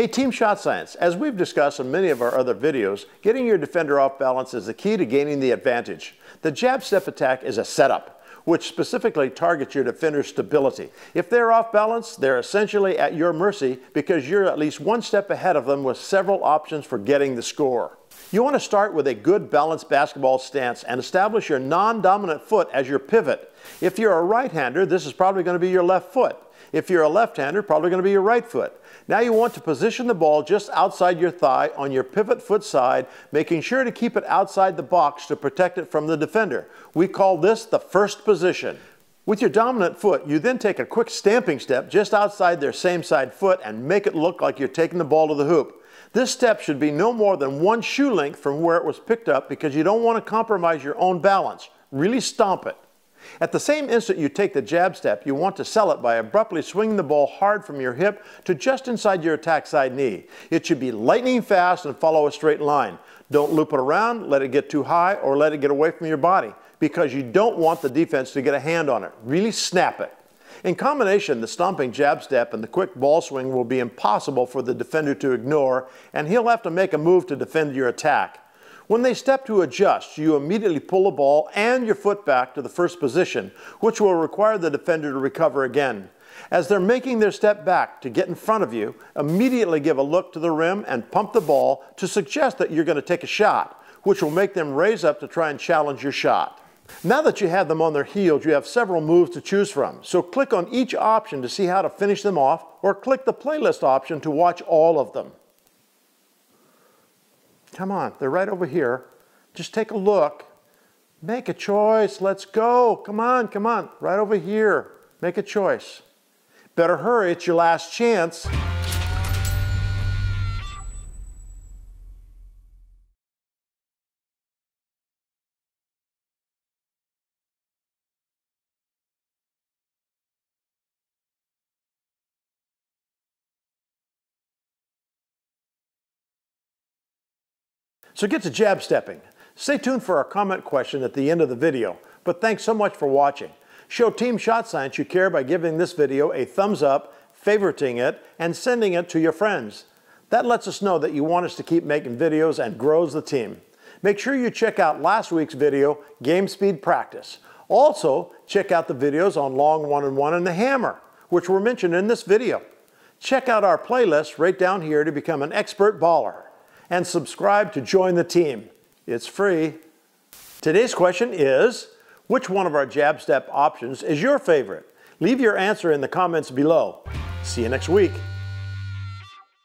Hey, Team Shot Science, as we've discussed in many of our other videos, getting your defender off balance is the key to gaining the advantage. The jab step attack is a setup, which specifically targets your defender's stability. If they're off balance, they're essentially at your mercy because you're at least one step ahead of them with several options for getting the score. You want to start with a good balanced basketball stance and establish your non-dominant foot as your pivot. If you're a right-hander, this is probably going to be your left foot. If you're a left-hander, probably going to be your right foot. Now you want to position the ball just outside your thigh on your pivot foot side, making sure to keep it outside the box to protect it from the defender. We call this the first position. With your dominant foot, you then take a quick stamping step just outside their same side foot and make it look like you're taking the ball to the hoop. This step should be no more than one shoe length from where it was picked up because you don't want to compromise your own balance. Really stomp it. At the same instant you take the jab step, you want to sell it by abruptly swinging the ball hard from your hip to just inside your attack side knee. It should be lightning fast and follow a straight line. Don't loop it around, let it get too high, or let it get away from your body because you don't want the defense to get a hand on it. Really snap it. In combination, the stomping jab step and the quick ball swing will be impossible for the defender to ignore, and he'll have to make a move to defend your attack. When they step to adjust, you immediately pull the ball and your foot back to the first position, which will require the defender to recover again. As they're making their step back to get in front of you, immediately give a look to the rim and pump the ball to suggest that you're going to take a shot, which will make them raise up to try and challenge your shot. Now that you have them on their heels, you have several moves to choose from, so click on each option to see how to finish them off, or click the playlist option to watch all of them. Come on, they're right over here. Just take a look. Make a choice. Let's go. Come on, come on. Right over here. Make a choice. Better hurry. It's your last chance. So get to jab stepping. Stay tuned for our comment question at the end of the video, but thanks so much for watching. Show Team Shot Science you care by giving this video a thumbs up, favoriting it, and sending it to your friends. That lets us know that you want us to keep making videos and grows the team. Make sure you check out last week's video, Game Speed Practice. Also, check out the videos on long one-on-one and the hammer, which were mentioned in this video. Check out our playlist right down here to become an expert baller. And subscribe to join the team. It's free. Today's question is, which one of our jab step options is your favorite? Leave your answer in the comments below. See you next week.